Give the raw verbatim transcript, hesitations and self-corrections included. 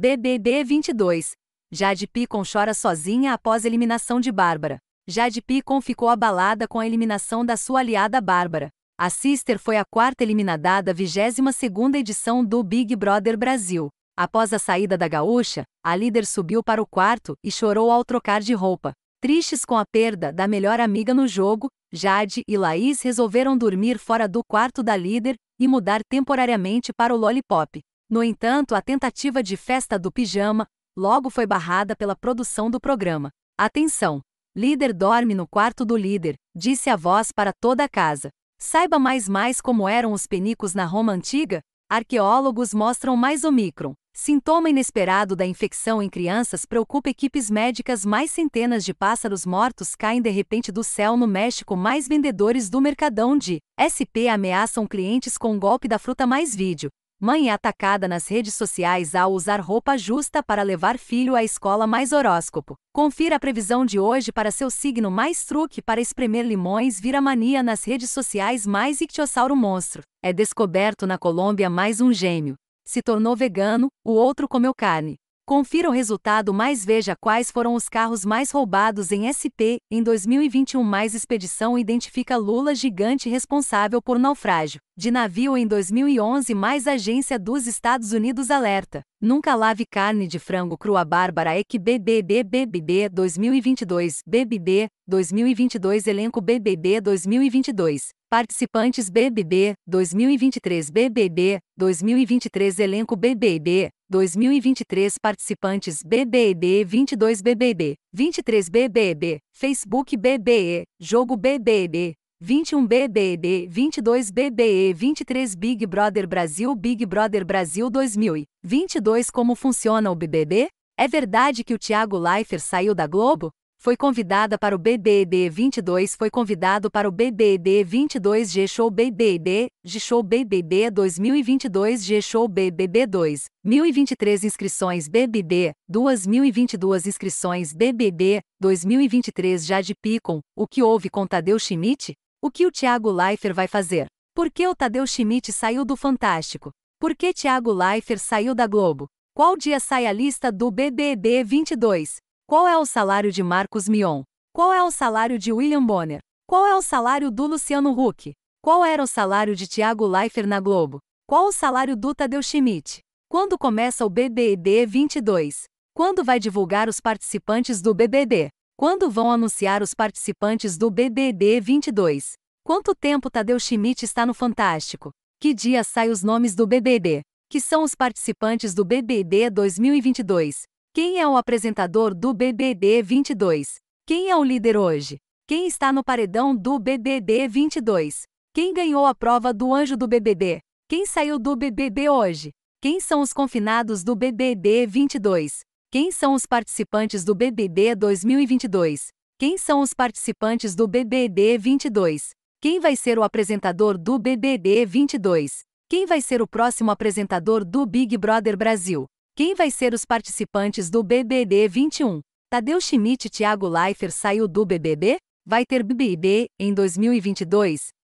B B B vinte e dois. Jade Picon chora sozinha após eliminação de Bárbara. Jade Picon ficou abalada com a eliminação da sua aliada Bárbara. A sister foi a quarta eliminada da vigésima segunda edição do Big Brother Brasil. Após a saída da gaúcha, a líder subiu para o quarto e chorou ao trocar de roupa. Tristes com a perda da melhor amiga no jogo, Jade e Laís resolveram dormir fora do quarto da líder e mudar temporariamente para o Lollipop. No entanto, a tentativa de festa do pijama logo foi barrada pela produção do programa. Atenção! Líder dorme no quarto do líder, disse a voz para toda a casa. Saiba mais mais como eram os penicos na Roma antiga? Arqueólogos mostram mais Omicron. Sintoma inesperado da infecção em crianças preocupa equipes médicas. Mais centenas de pássaros mortos caem de repente do céu no México. Mais vendedores do Mercadão de S P ameaçam clientes com golpe da fruta. Mais vídeo. Mãe é atacada nas redes sociais ao usar roupa justa para levar filho à escola. Mais horóscopo. Confira a previsão de hoje para seu signo. Mais truque para espremer limões vira mania nas redes sociais. Mais Ictiossauro monstro é descoberto na Colômbia. Mais um gêmeo se tornou vegano, o outro comeu carne. Confira o resultado. Mais veja quais foram os carros mais roubados em S P em dois mil e vinte e um. Mais expedição identifica Lula gigante responsável por naufrágio de navio em dois mil e onze. Mais agência dos Estados Unidos alerta. Nunca lave carne de frango crua. Bárbara é que B B B B B B dois mil e vinte e dois. B B B dois mil e vinte e dois. Elenco B B B dois mil e vinte e dois. Participantes B B B dois mil e vinte e três. B B B dois mil e vinte e três. Elenco B B B dois mil e vinte e três. Participantes B B B vinte e dois. B B B vinte e três. B B B Facebook B B E Jogo B B B vinte e um. B B B vinte e dois. B B E vinte e três. Big Brother Brasil. Big Brother Brasil dois mil e vinte e dois. Como funciona o B B B? É verdade que o Tiago Leifert saiu da Globo? Foi convidada para o B B B vinte e dois. Foi convidado para o B B B vinte e dois. G Show B B B. G Show B B B dois mil e vinte e dois. G Show B B B dois mil e vinte e três. Inscrições B B B dois mil e vinte e dois. Inscrições B B B dois mil e vinte e três. Jade Picon. O que houve com Tadeu Schmidt? O que o Tiago Leifert vai fazer? Por que o Tadeu Schmidt saiu do Fantástico? Por que Tiago Leifert saiu da Globo? Qual dia sai a lista do B B B vinte e dois? Qual é o salário de Marcos Mion? Qual é o salário de William Bonner? Qual é o salário do Luciano Huck? Qual era o salário de Tiago Leifert na Globo? Qual o salário do Tadeu Schmidt? Quando começa o B B B vinte e dois? Quando vai divulgar os participantes do B B B? Quando vão anunciar os participantes do B B B vinte e dois? Quanto tempo Tadeu Schmidt está no Fantástico? Que dia saem os nomes do B B B? Que são os participantes do B B B dois mil e vinte e dois? Quem é o apresentador do B B B vinte e dois? Quem é o líder hoje? Quem está no paredão do B B B vinte e dois? Quem ganhou a prova do anjo do B B B? Quem saiu do B B B hoje? Quem são os confinados do B B B vinte e dois? Quem são os participantes do B B B dois mil e vinte e dois? Quem são os participantes do B B B vinte e dois? Quem vai ser o apresentador do B B B vinte e dois? Quem vai ser o próximo apresentador do Big Brother Brasil? Quem vai ser os participantes do B B B vinte e um? Tadeu Schmidt e Tiago Leifert saiu do B B B? Vai ter B B B em dois mil e vinte e dois?